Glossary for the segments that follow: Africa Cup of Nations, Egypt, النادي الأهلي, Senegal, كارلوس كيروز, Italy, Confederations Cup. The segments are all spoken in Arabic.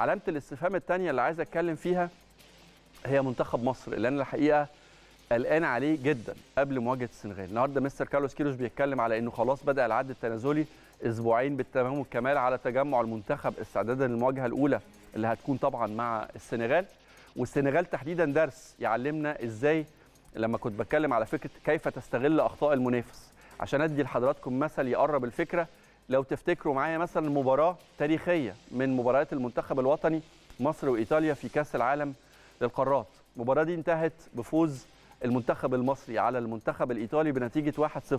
علامه الاستفهام الثانيه اللي عايز اتكلم فيها هي منتخب مصر، اللي انا الحقيقه قلقان عليه جدا قبل مواجهه السنغال. النهارده مستر كارلوس كيروز بيتكلم على انه خلاص بدا العد التنازلي، اسبوعين بالتمام والكمال على تجمع المنتخب استعدادا للمواجهه الاولى اللي هتكون طبعا مع السنغال. والسنغال تحديدا درس يعلمنا ازاي، لما كنت بتكلم على فكره كيف تستغل اخطاء المنافس. عشان ادي لحضراتكم مثل يقرب الفكره، لو تفتكروا معايا مثلا مباراه تاريخيه من مباريات المنتخب الوطني مصر وايطاليا في كاس العالم للقارات، المباراه دي انتهت بفوز المنتخب المصري على المنتخب الايطالي بنتيجه 1-0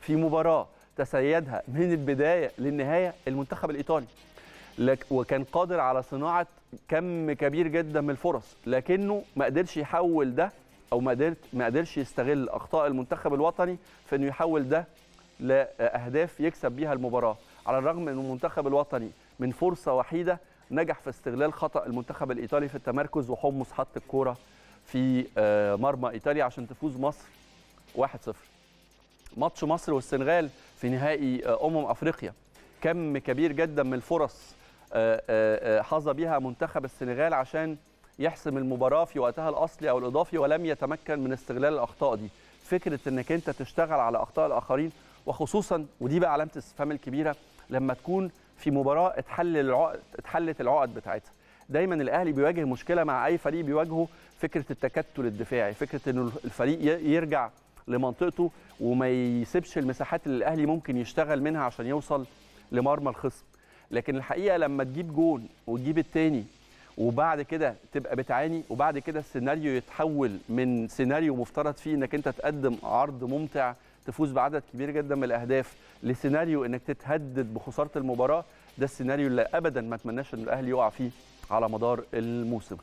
في مباراه تسيدها من البدايه للنهايه المنتخب الايطالي، وكان قادر على صناعه كم كبير جدا من الفرص، لكنه ما قدرش يحول ده، او ما قدرش يستغل اخطاء المنتخب الوطني في انه يحول ده لاهداف يكسب بيها المباراه، على الرغم ان المنتخب الوطني من فرصه وحيده نجح في استغلال خطا المنتخب الايطالي في التمركز، وحمص حط الكوره في مرمى ايطاليا عشان تفوز مصر 1-0. ماتش مصر والسنغال في نهائي افريقيا، كم كبير جدا من الفرص حظى بيها منتخب السنغال عشان يحسم المباراه في وقتها الاصلي او الاضافي، ولم يتمكن من استغلال الاخطاء دي. فكره انك انت تشتغل على اخطاء الاخرين، وخصوصا ودي بقى علامه الاستفهام الكبيره، لما تكون في مباراه اتحلت العقد بتاعتها. دايما الاهلي بيواجه مشكله مع اي فريق بيواجهه، فكره التكتل الدفاعي، فكره انه الفريق يرجع لمنطقته وما يسيبش المساحات اللي الاهلي ممكن يشتغل منها عشان يوصل لمرمى الخصم. لكن الحقيقه لما تجيب جون وتجيب الثاني وبعد كده تبقى بتعاني، وبعد كده السيناريو يتحول من سيناريو مفترض فيه انك انت تقدم عرض ممتع تفوز بعدد كبير جدا من الاهداف، لسيناريو انك تتهدد بخساره المباراه. ده السيناريو اللي ابدا ما اتمناش ان الاهلي يقع فيه على مدار الموسم.